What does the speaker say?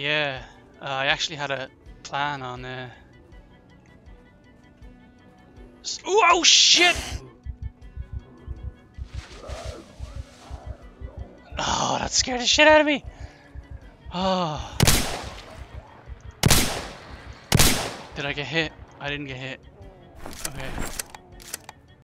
Yeah, I actually had a plan on... Oh shit! Oh, that scared the shit out of me! Oh. Did I get hit? I didn't get hit. Okay.